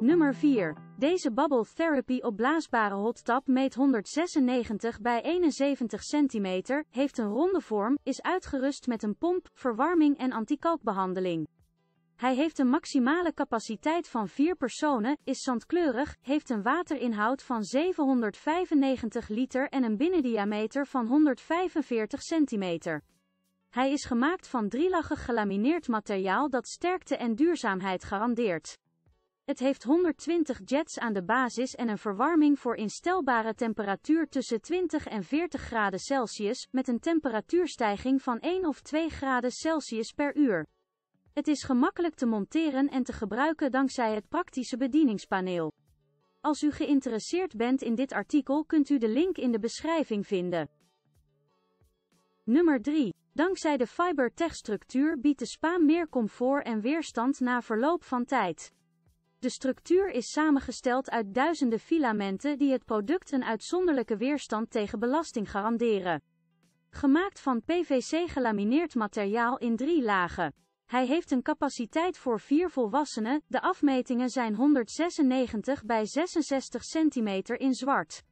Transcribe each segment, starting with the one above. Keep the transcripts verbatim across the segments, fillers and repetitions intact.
Nummer vier. Deze Bubble Therapy opblaasbare hot tub meet honderdzesennegentig bij eenenzeventig centimeter, heeft een ronde vorm, is uitgerust met een pomp, verwarming en anti-kalkbehandeling. Hij heeft een maximale capaciteit van vier personen, is zandkleurig, heeft een waterinhoud van zevenhonderdvijfennegentig liter en een binnendiameter van honderdvijfenveertig centimeter. Hij is gemaakt van drielaggig gelamineerd materiaal dat sterkte en duurzaamheid garandeert. Het heeft honderdtwintig jets aan de basis en een verwarming voor instelbare temperatuur tussen twintig en veertig graden Celsius, met een temperatuurstijging van één of twee graden Celsius per uur. Het is gemakkelijk te monteren en te gebruiken dankzij het praktische bedieningspaneel. Als u geïnteresseerd bent in dit artikel, kunt u de link in de beschrijving vinden. Nummer drie. Dankzij de FiberTech structuur biedt de spa meer comfort en weerstand na verloop van tijd. De structuur is samengesteld uit duizenden filamenten die het product een uitzonderlijke weerstand tegen belasting garanderen. Gemaakt van P V C gelamineerd materiaal in drie lagen. Hij heeft een capaciteit voor vier volwassenen, de afmetingen zijn honderdzesennegentig bij zesenzestig centimeter in zwart.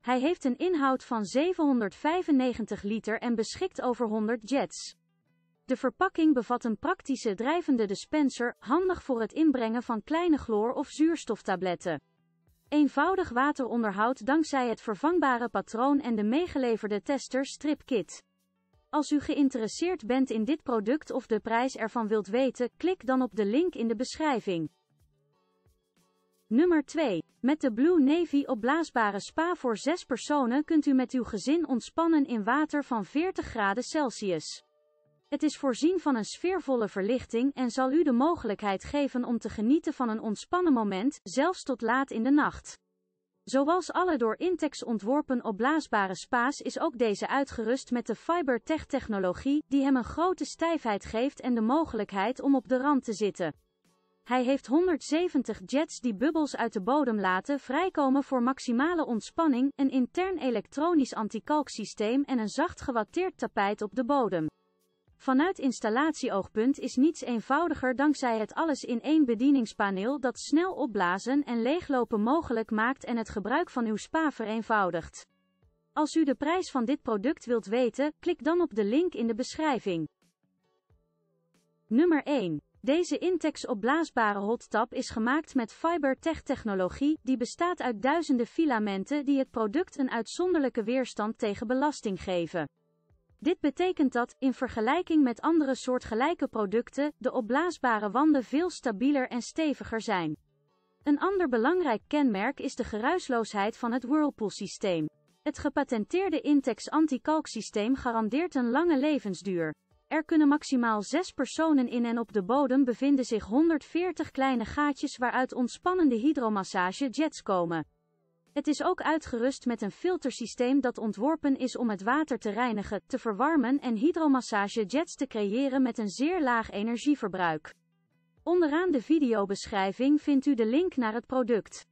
Hij heeft een inhoud van zevenhonderdvijfennegentig liter en beschikt over honderd jets. De verpakking bevat een praktische drijvende dispenser, handig voor het inbrengen van kleine chloor- of zuurstoftabletten. Eenvoudig wateronderhoud dankzij het vervangbare patroon en de meegeleverde tester Strip Kit. Als u geïnteresseerd bent in dit product of de prijs ervan wilt weten, klik dan op de link in de beschrijving. Nummer twee. Met de Blue Navy opblaasbare spa voor zes personen kunt u met uw gezin ontspannen in water van veertig graden Celsius. Het is voorzien van een sfeervolle verlichting en zal u de mogelijkheid geven om te genieten van een ontspannen moment, zelfs tot laat in de nacht. Zoals alle door Intex ontworpen opblaasbare spa's is ook deze uitgerust met de FiberTech technologie, die hem een grote stijfheid geeft en de mogelijkheid om op de rand te zitten. Hij heeft honderdzeventig jets die bubbels uit de bodem laten vrijkomen voor maximale ontspanning, een intern elektronisch antikalksysteem en een zacht gewatteerd tapijt op de bodem. Vanuit installatieoogpunt is niets eenvoudiger dankzij het alles-in-één bedieningspaneel dat snel opblazen en leeglopen mogelijk maakt en het gebruik van uw spa vereenvoudigt. Als u de prijs van dit product wilt weten, klik dan op de link in de beschrijving. Nummer één. Deze Intex opblaasbare hot tub is gemaakt met FiberTech technologie, die bestaat uit duizenden filamenten die het product een uitzonderlijke weerstand tegen belasting geven. Dit betekent dat, in vergelijking met andere soortgelijke producten, de opblaasbare wanden veel stabieler en steviger zijn. Een ander belangrijk kenmerk is de geruisloosheid van het Whirlpool-systeem. Het gepatenteerde Intex anti-kalksysteem garandeert een lange levensduur. Er kunnen maximaal zes personen in en op de bodem bevinden zich honderdveertig kleine gaatjes waaruit ontspannende hydromassage-jets komen. Het is ook uitgerust met een filtersysteem dat ontworpen is om het water te reinigen, te verwarmen en hydromassage-jets te creëren met een zeer laag energieverbruik. Onderaan de videobeschrijving vindt u de link naar het product.